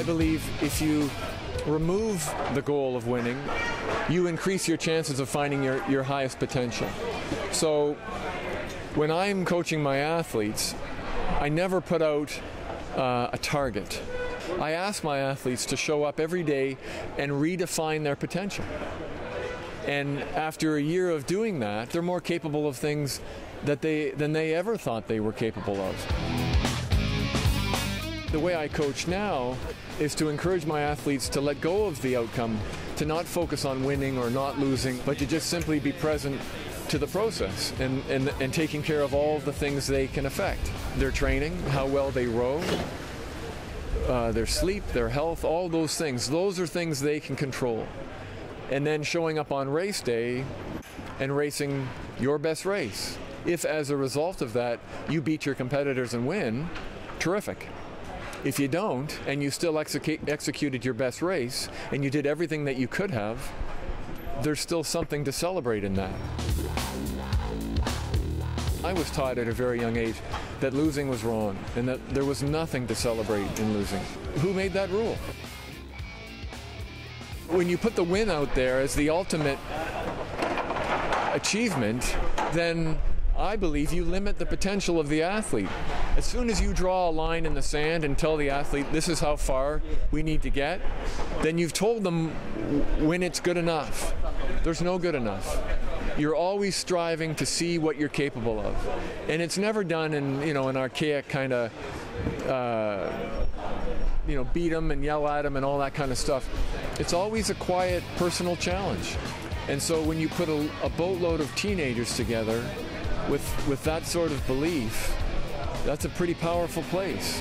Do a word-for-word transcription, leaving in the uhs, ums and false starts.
I believe if you remove the goal of winning, you increase your chances of finding your, your highest potential. So when I'm coaching my athletes, I never put out uh, a target. I ask my athletes to show up every day and redefine their potential. And after a year of doing that, they're more capable of things that they, than they ever thought they were capable of. The way I coach now is to encourage my athletes to let go of the outcome, to not focus on winning or not losing, but to just simply be present to the process and, and, and taking care of all the things they can affect. Their training, how well they row, uh, their sleep, their health, all those things. Those are things they can control. And then showing up on race day and racing your best race. If as a result of that you beat your competitors and win, terrific. If you don't, and you still execute, executed your best race, and you did everything that you could have, there's still something to celebrate in that. I was taught at a very young age that losing was wrong and that there was nothing to celebrate in losing. Who made that rule? When you put the win out there as the ultimate achievement, then I believe you limit the potential of the athlete. As soon as you draw a line in the sand and tell the athlete, this is how far we need to get, then you've told them when it's good enough. There's no good enough. You're always striving to see what you're capable of. And it's never done in, you know, an archaic kind of, uh, you know, beat them and yell at them and all that kind of stuff. It's always a quiet, personal challenge. And so when you put a, a boatload of teenagers together with, with that sort of belief, that's a pretty powerful place.